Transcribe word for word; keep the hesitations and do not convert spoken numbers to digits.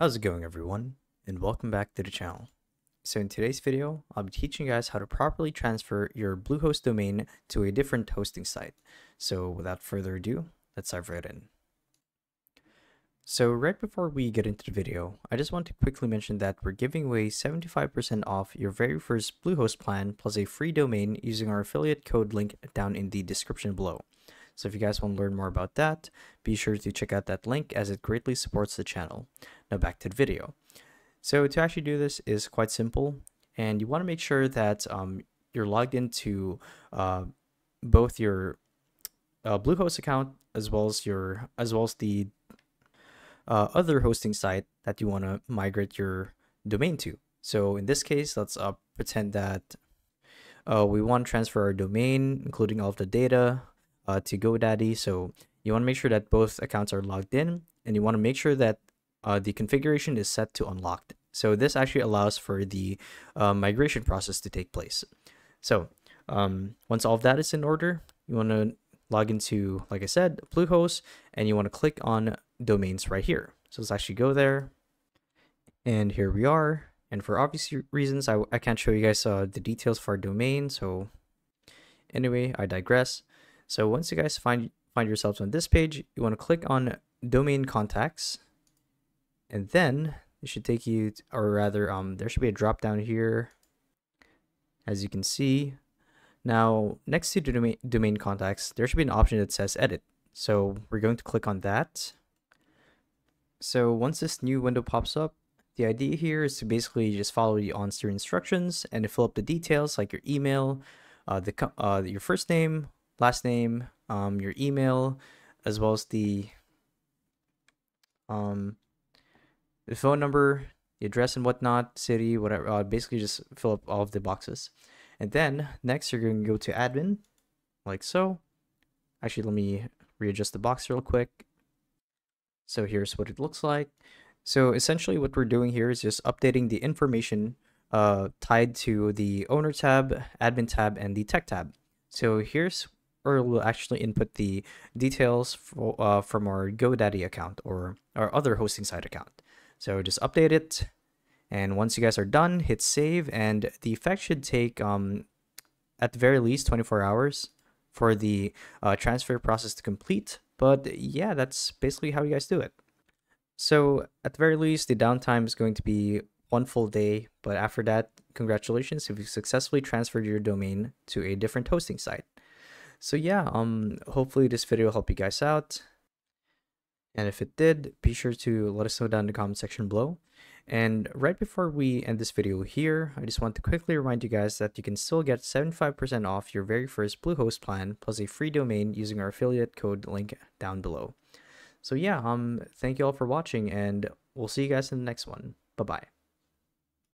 How's it going, everyone, and welcome back to the channel. So in today's video, I'll be teaching you guys how to properly transfer your Bluehost domain to a different hosting site. So without further ado, let's dive right in. So right before we get into the video, I just want to quickly mention that we're giving away seventy-five percent off your very first Bluehost plan plus a free domain using our affiliate code link down in the description below. So if you guys want to learn more about that, be sure to check out that link as it greatly supports the channel. Now back to the video. So to actually do this is quite simple, and you want to make sure that um, you're logged into uh, both your uh, Bluehost account as well as your as well as the uh, other hosting site that you want to migrate your domain to. So in this case, let's uh, pretend that uh, we want to transfer our domain, including all of the data, Uh, to GoDaddy. So you want to make sure that both accounts are logged in, and you want to make sure that uh, the configuration is set to unlocked. So this actually allows for the uh, migration process to take place. So um, once all of that is in order, you want to log into, like I said, Bluehost, and you want to click on domains right here. So let's actually go there, and here we are. And for obvious reasons, I, I can't show you guys uh, the details for our domain. So anyway, I digress. So once you guys find find yourselves on this page, you want to click on domain contacts, and then it should take you to, or rather um there should be a drop down here, as you can see. Now next to the domain, domain contacts, there should be an option that says edit. So we're going to click on that. So once this new window pops up, the idea here is to basically just follow the on-screen instructions and to fill up the details like your email, uh, the uh, your first name, last name, um, your email, as well as the, um, the phone number, the address and whatnot, city, whatever. Uh, basically just fill up all of the boxes. And then next you're going to go to admin, like so. Actually, let me readjust the box real quick. So here's what it looks like. So essentially what we're doing here is just updating the information uh, tied to the owner tab, admin tab, and the tech tab. So here's or we'll actually input the details for, uh, from our GoDaddy account or our other hosting site account. So just update it, and once you guys are done, hit save, and the effect should take um, at the very least twenty-four hours for the uh, transfer process to complete. But yeah, that's basically how you guys do it. So at the very least, the downtime is going to be one full day, but after that, congratulations if you successfully transferred your domain to a different hosting site. So yeah, um, hopefully this video will help you guys out. And if it did, be sure to let us know down in the comment section below. And right before we end this video here, I just want to quickly remind you guys that you can still get seventy-five percent off your very first Bluehost plan plus a free domain using our affiliate code link down below. So yeah, um, thank you all for watching, and we'll see you guys in the next one. Bye-bye.